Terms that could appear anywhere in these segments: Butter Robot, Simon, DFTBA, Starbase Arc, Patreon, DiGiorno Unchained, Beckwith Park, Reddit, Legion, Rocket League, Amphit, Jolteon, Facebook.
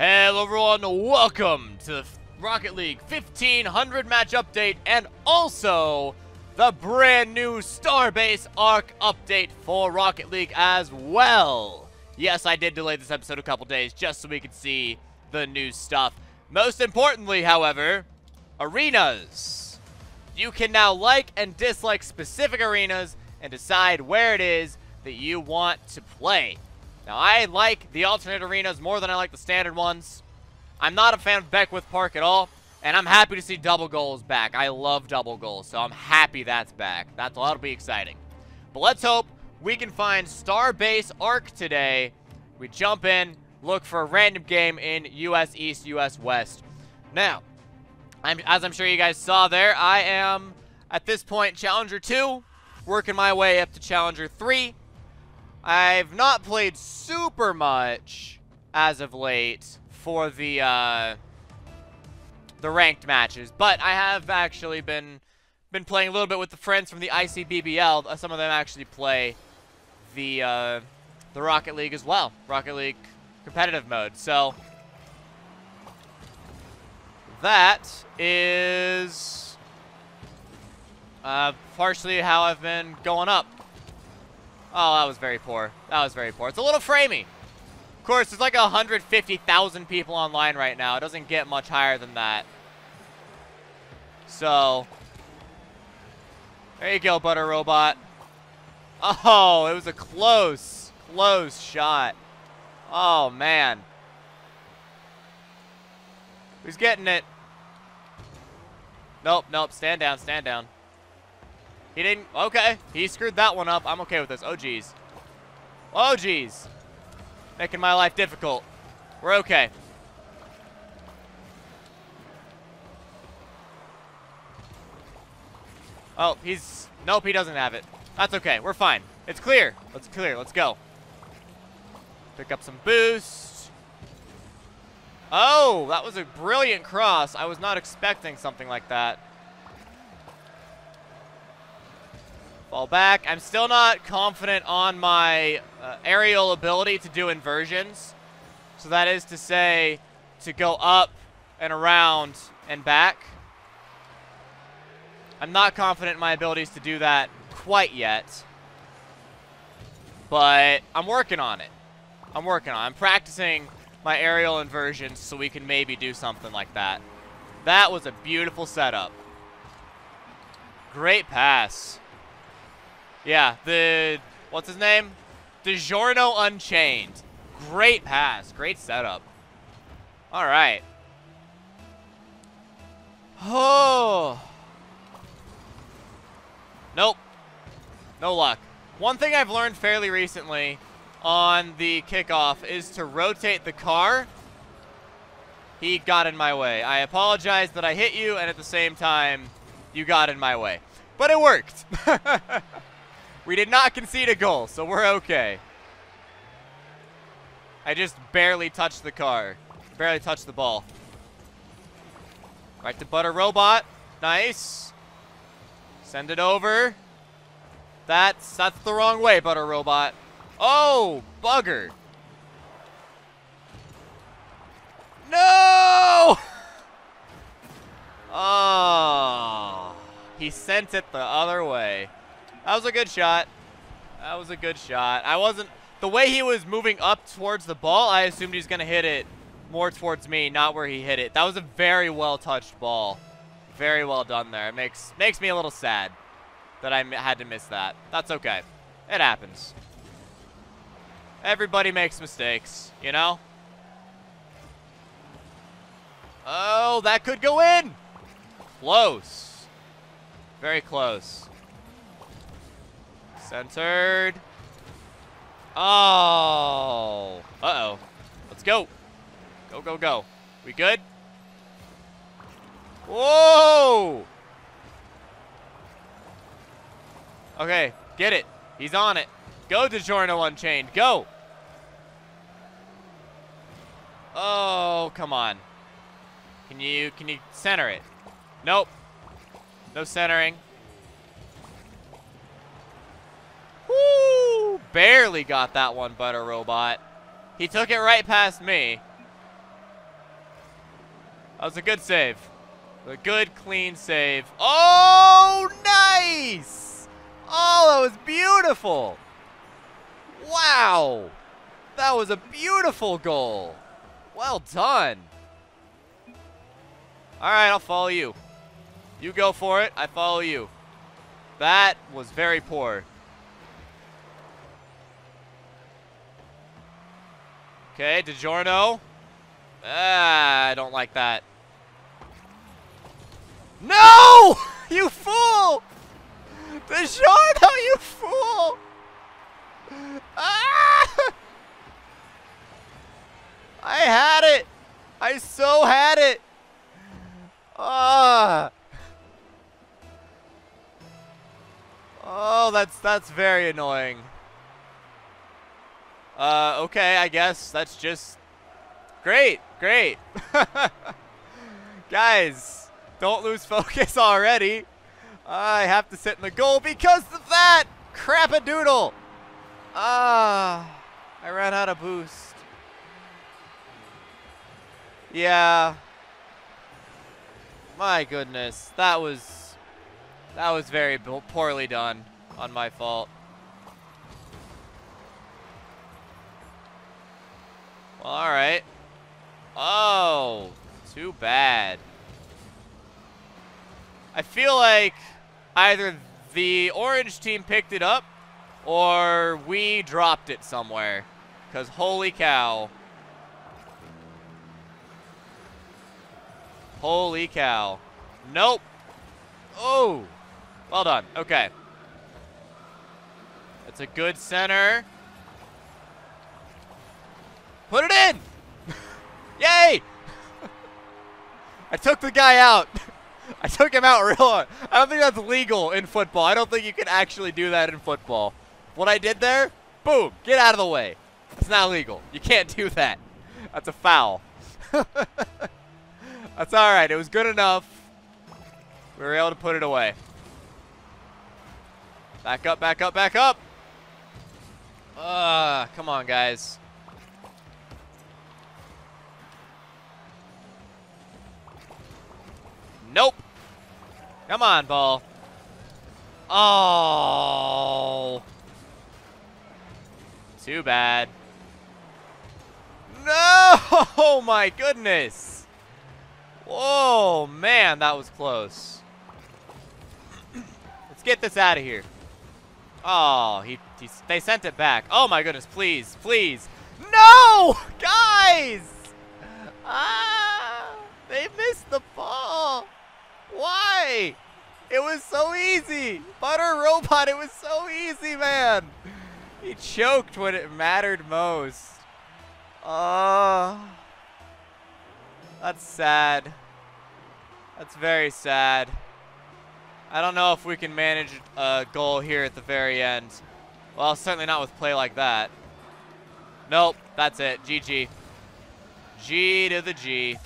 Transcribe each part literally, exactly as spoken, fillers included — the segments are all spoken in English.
Hello everyone, welcome to the Rocket League fifteen hundred match update and also the brand new Starbase Arc update for Rocket League as well. Yes, I did delay this episode a couple days just so we could see the new stuff. Most importantly, however, arenas. You can now like and dislike specific arenas and decide where it is that you want to play. Now, I like the alternate arenas more than I like the standard ones. I'm not a fan of Beckwith Park at all, and I'm happy to see double goals back. I love double goals, so I'm happy that's back. That's, that'll be exciting. But let's hope we can find Starbase Arc today. We jump in, look for a random game in U S East, U S West. Now, I'm, as I'm sure you guys saw there, I am, at this point, Challenger two, working my way up to Challenger three. I've not played super much as of late for the uh, the ranked matches, but I have actually been been playing a little bit with the friends from the I C B B L. Some of them actually play the uh, the Rocket League as well, Rocket League competitive mode. So that is uh, partially how I've been going up. Oh, that was very poor. That was very poor. It's a little framey. Of course, there's like one hundred fifty thousand people online right now. It doesn't get much higher than that. So, there you go, Butter Robot. Oh, it was a close, close shot. Oh, man. Who's getting it? Nope, nope. Stand down, stand down. He didn't, okay. He screwed that one up. I'm okay with this. Oh, geez. Oh, geez. Making my life difficult. We're okay. Oh, he's, nope, he doesn't have it. That's okay. We're fine. It's clear. Let's clear. Let's go. Pick up some boost. Oh, that was a brilliant cross. I was not expecting something like that. Fall back. I'm still not confident on my uh, aerial ability to do inversions. So that is to say, to go up and around and back. I'm not confident in my abilities to do that quite yet. But I'm working on it. I'm working on it. I'm practicing my aerial inversions so we can maybe do something like that. That was a beautiful setup. Great pass. Yeah, the, what's his name? DiGiorno Unchained. Great pass. Great setup. All right. Oh. Nope. No luck. One thing I've learned fairly recently on the kickoff is to rotate the car. He got in my way. I apologize that I hit you, and at the same time, you got in my way. But it worked. We did not concede a goal, so we're okay. I just barely touched the car. Barely touched the ball. Right to Butter Robot. Nice. Send it over. That's, that's the wrong way, Butter Robot. Oh, bugger. No! Oh. He sent it the other way. That was a good shot. That was a good shot. I wasn't... The way he was moving up towards the ball, I assumed he was going to hit it more towards me, not where he hit it. That was a very well-touched ball. Very well done there. It makes, makes me a little sad that I had to miss that. That's okay. It happens. Everybody makes mistakes, you know? Oh, that could go in! Close. Very close. Centered. Oh. Uh-oh. Let's go. Go, go, go. We good? Whoa. Okay. Get it. He's on it. Go, DiGiorno Unchained. Go. Oh, come on. Can you, can you center it? Nope. No centering. Woo! Barely got that one, Butter Robot. He took it right past me. That was a good save. A good, clean save. Oh, nice! Oh, that was beautiful. Wow. That was a beautiful goal. Well done. All right, I'll follow you. You go for it. I follow you. That was very poor. Okay, DiGiorno. Ah, I don't like that. No! You fool! DiGiorno, you fool! Ah! I had it! I so had it! Ah! Oh, that's that's very annoying. Uh, okay, I guess that's just great, great. Guys, don't lose focus already. I have to sit in the goal because of that crap-a-doodle. Ah, I ran out of boost. Yeah. My goodness, that was that was very poorly done on my fault. All right. Oh, too bad. I feel like either the orange team picked it up or we dropped it somewhere. 'Cause holy cow. Holy cow. Nope. Oh, well done. Okay. That's a good center. Put it in! Yay! I took the guy out. I took him out real hard. I don't think that's legal in football. I don't think you can actually do that in football. What I did there, boom, get out of the way. That's not legal. You can't do that. That's a foul. That's all right. It was good enough. We were able to put it away. Back up, back up, back up. Uh, come on, guys. Nope. Come on, ball. Oh. Too bad. No! Oh, my goodness. Whoa, man, that was close. Let's get this out of here. Oh, he, he, they sent it back. Oh, my goodness. Please, please. No! Guys! Ah! They missed the ball. Why? It was so easy. Butter Robot, it was so easy, man. He choked when it mattered most. Oh, that's sad. That's very sad. I don't know if we can manage a goal here at the very end. Well, certainly not with play like that. Nope, that's it. G G. G to the G.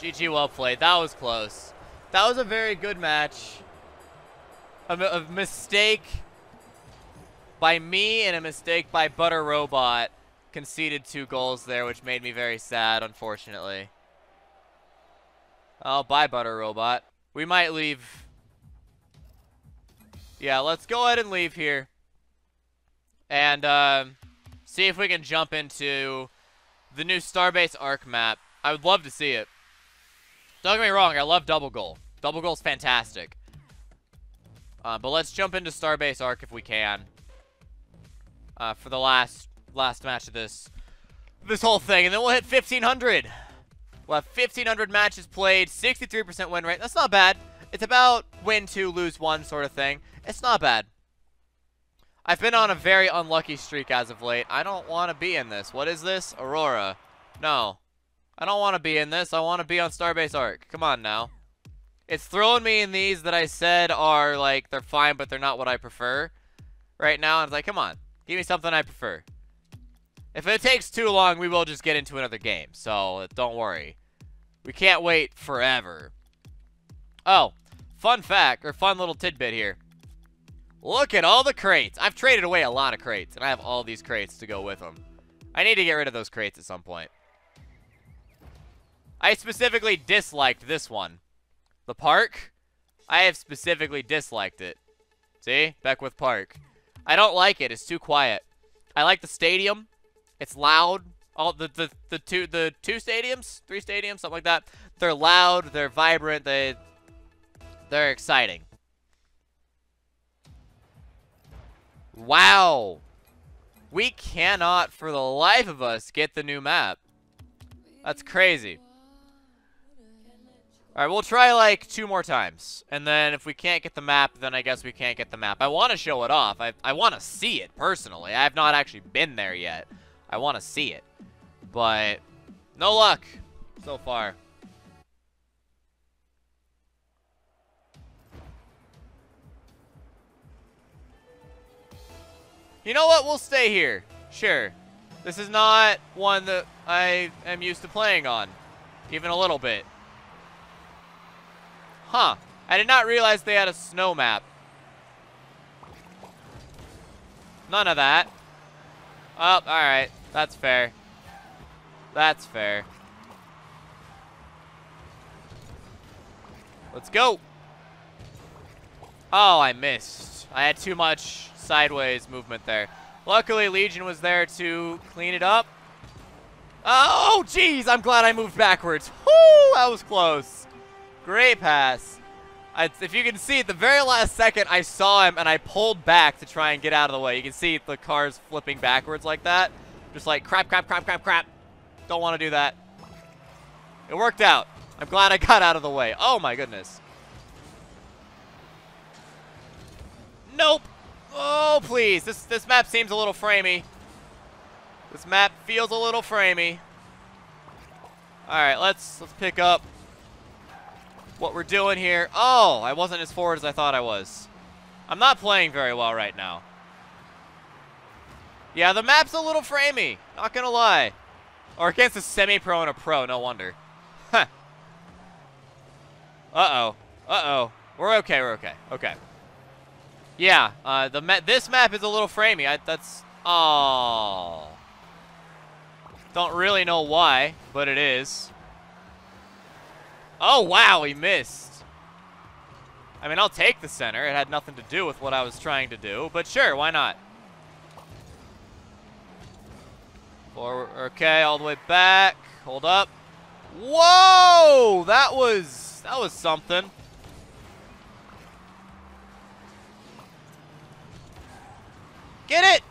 G G, well played. That was close. That was a very good match. A, a mistake by me and a mistake by Butter Robot. Conceded two goals there, which made me very sad, unfortunately. Oh, bye, Butter Robot. We might leave. Yeah, let's go ahead and leave here. And uh, see if we can jump into the new Starbase Arc map. I would love to see it. Don't get me wrong, I love double goal. Double goal's fantastic. Uh, but let's jump into Starbase Arc if we can. Uh, for the last last match of this this whole thing, and then we'll hit fifteen hundred. We'll have fifteen hundred matches played, sixty-three percent win rate. That's not bad. It's about win two, lose one sort of thing. It's not bad. I've been on a very unlucky streak as of late. I don't want to be in this. What is this? Aurora. No. I don't want to be in this. I want to be on Starbase Arc. Come on now. It's throwing me in these that I said are like, they're fine, but they're not what I prefer right now. And it's like, come on, give me something I prefer. If it takes too long, we will just get into another game. So don't worry. We can't wait forever. Oh, fun fact or fun little tidbit here. Look at all the crates. I've traded away a lot of crates and I have all these crates to go with them. I need to get rid of those crates at some point. I specifically disliked this one. The park? I have specifically disliked it. See? Beckwith Park. I don't like it. It's too quiet. I like the stadium. It's loud. All the, the, the two the two stadiums? Three stadiums? Something like that. They're loud. They're vibrant. They, they're exciting. Wow. We cannot, for the life of us, get the new map. That's crazy. Alright, we'll try like two more times. And then if we can't get the map, then I guess we can't get the map. I want to show it off. I, I want to see it, personally. I have not actually been there yet. I want to see it. But no luck so far. You know what? We'll stay here. Sure. This is not one that I am used to playing on. Even a little bit. Huh. I did not realize they had a snow map. None of that. Oh, alright. That's fair. That's fair. Let's go. Oh, I missed. I had too much sideways movement there. Luckily, Legion was there to clean it up. Oh, jeez. I'm glad I moved backwards. Whoo! That was close. Great pass. I, if you can see, at the very last second, I saw him, and I pulled back to try and get out of the way. You can see the cars flipping backwards like that. Just like, crap, crap, crap, crap, crap. Don't want to do that. It worked out. I'm glad I got out of the way. Oh, my goodness. Nope. Oh, please. This, this map seems a little framey. This map feels a little framey. All right, let's, let's pick up what we're doing here. Oh, I wasn't as forward as I thought I was. I'm not playing very well right now. Yeah, the map's a little framey. Not gonna lie. Or against a semi-pro and a pro, no wonder. Huh. Uh-oh. Uh-oh. We're okay, we're okay. Okay. Yeah, uh, the ma this map is a little framey. I, that's... Oh. Don't really know why, but it is. Oh, wow, he missed. I mean, I'll take the center. It had nothing to do with what I was trying to do, but sure, why not? Forward, okay, all the way back. Hold up. Whoa! That was... That was something. Get it!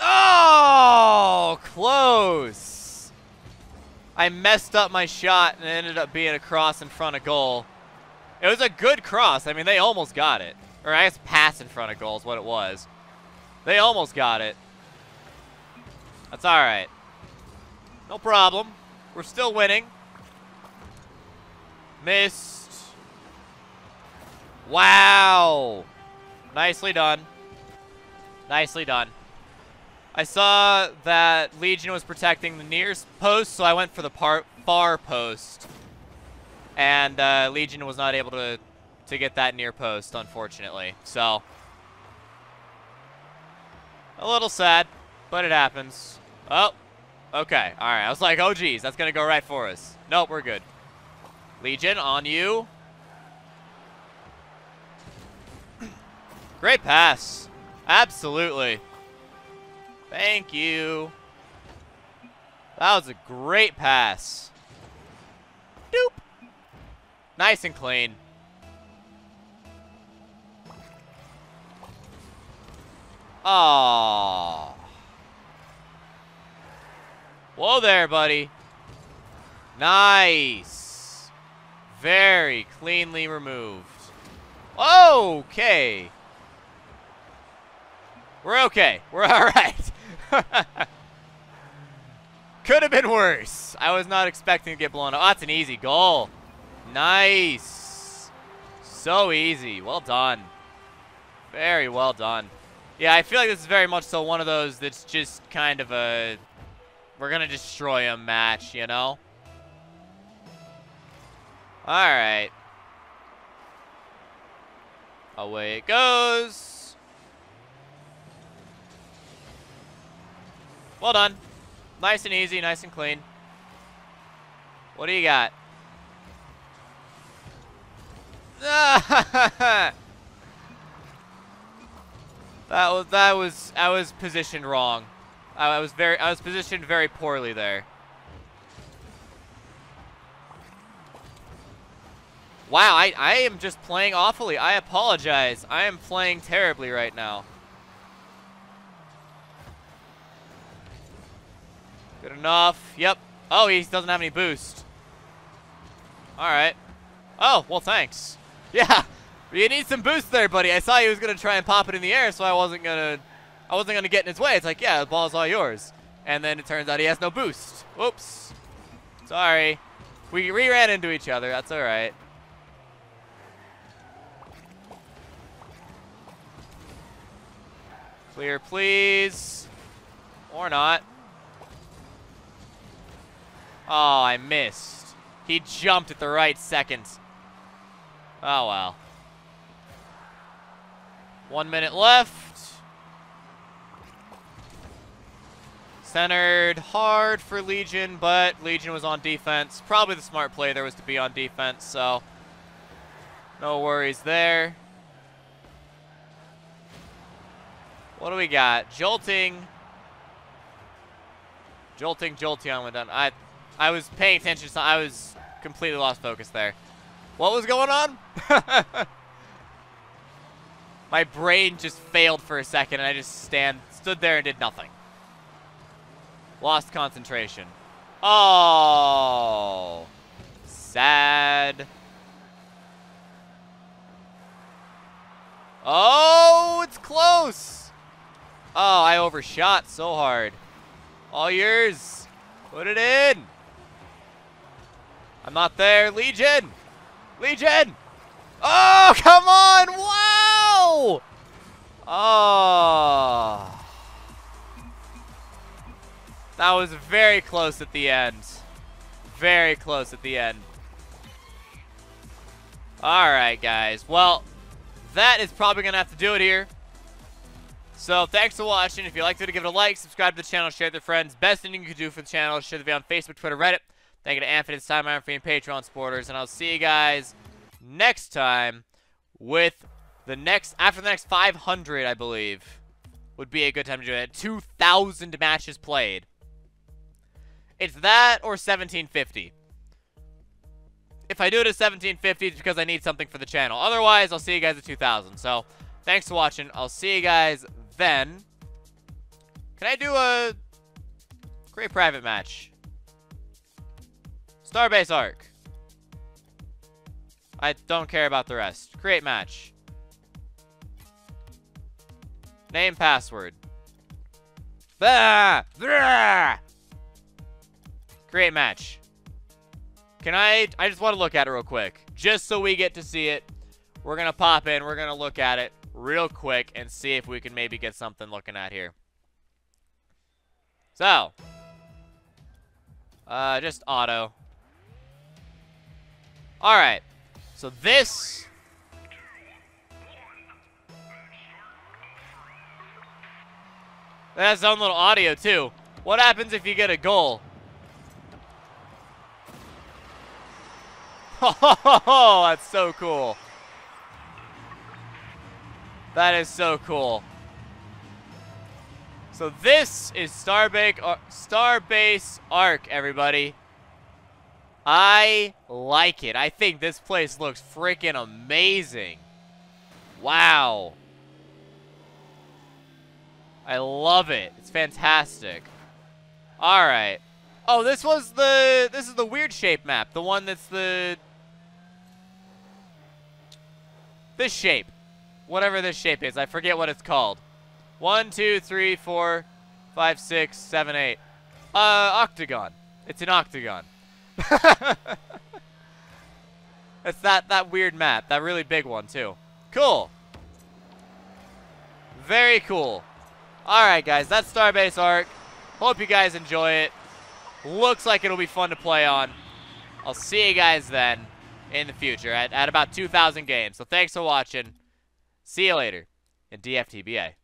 Oh! Close. I messed up my shot and it ended up being a cross in front of goal. It was a good cross. I mean, they almost got it. Or I guess pass in front of goal is what it was. They almost got it. That's all right. No problem. We're still winning. Missed. Wow. Nicely done. Nicely done. I saw that Legion was protecting the nearest post, so I went for the par far post. And uh, Legion was not able to, to get that near post, unfortunately. So, a little sad, but it happens. Oh, okay. All right. I was like, oh, geez, that's going to go right for us. Nope, we're good. Legion, on you. Great pass. Absolutely. Thank you. That was a great pass. Doop. Nice and clean. Aww. Whoa there, buddy. Nice. Very cleanly removed. Okay. We're okay. We're all right. Could have been worse. I was not expecting to get blown up. Oh, that's an easy goal. Nice. So easy. Well done. Very well done. Yeah, I feel like this is very much so one of those that's just kind of a we're going to destroy him match, you know? All right. Away it goes. Well done. Nice and easy, nice and clean. What do you got? that was that was I was positioned wrong. I was very I was positioned very poorly there. Wow, I, I am just playing awfully. I apologize. I am playing terribly right now. Good enough. Yep. Oh, he doesn't have any boost. Alright. Oh, well, thanks. Yeah. You need some boost there, buddy. I saw he was going to try and pop it in the air, so I wasn't going to I wasn't going to get in his way. It's like, yeah, the ball's all yours. And then it turns out he has no boost. Whoops. Sorry. We re-ran into each other. That's alright. Clear, please. Or not. Oh, I missed. He jumped at the right second. Oh, well. One minute left. Centered hard for Legion, but Legion was on defense. Probably the smart play there was to be on defense, so no worries there. What do we got? Jolting. Jolting, Jolteon went down. I I was paying attention, so I was completely lost focus there. What was going on? My brain just failed for a second, and I just stand stood there and did nothing. Lost concentration. Oh. Sad. Oh, it's close. Oh, I overshot so hard. All yours. Put it in. I'm not there. Legion. Legion. Oh, come on. Wow. Oh. That was very close at the end. Very close at the end. All right, guys. Well, that is probably going to have to do it here. So, thanks for watching. If you liked it, give it a like, subscribe to the channel, share it with your friends. Best thing you can do for the channel is share the video on Facebook, Twitter, Reddit. Thank you to Amphit and Simon for being Patreon supporters, and I'll see you guys next time with the next, after the next five hundred, I believe, would be a good time to do it. two thousand matches played. It's that or seventeen fifty. If I do it at seventeen fifty, it's because I need something for the channel. Otherwise, I'll see you guys at two thousand. So, thanks for watching. I'll see you guys then. Can I do a great private match? Starbase Arc. I don't care about the rest. Create match. Name password. Bah! Bah! Create match. Can I? I just want to look at it real quick. Just so we get to see it. We're going to pop in. We're going to look at it real quick and see if we can maybe get something looking at here. So, uh, just auto. All right. So this. That has its own little audio too. What happens if you get a goal? Oh, that's so cool. That is so cool. So this is Starbase Arc, everybody. I like it. I think this place looks freaking amazing. Wow. I love it. It's fantastic. All right. Oh, this was the this is the weird shape map. The one that's the this shape. Whatever this shape is. I forget what it's called. One, two, three, four, five, six, seven, eight. Uh, octagon. It's an octagon. It's that, that weird map. That really big one, too. Cool. Very cool. Alright, guys. That's Starbase Arc. Hope you guys enjoy it. Looks like it'll be fun to play on. I'll see you guys then in the future at, at about two thousand games. So thanks for watching. See you later in D F T B A.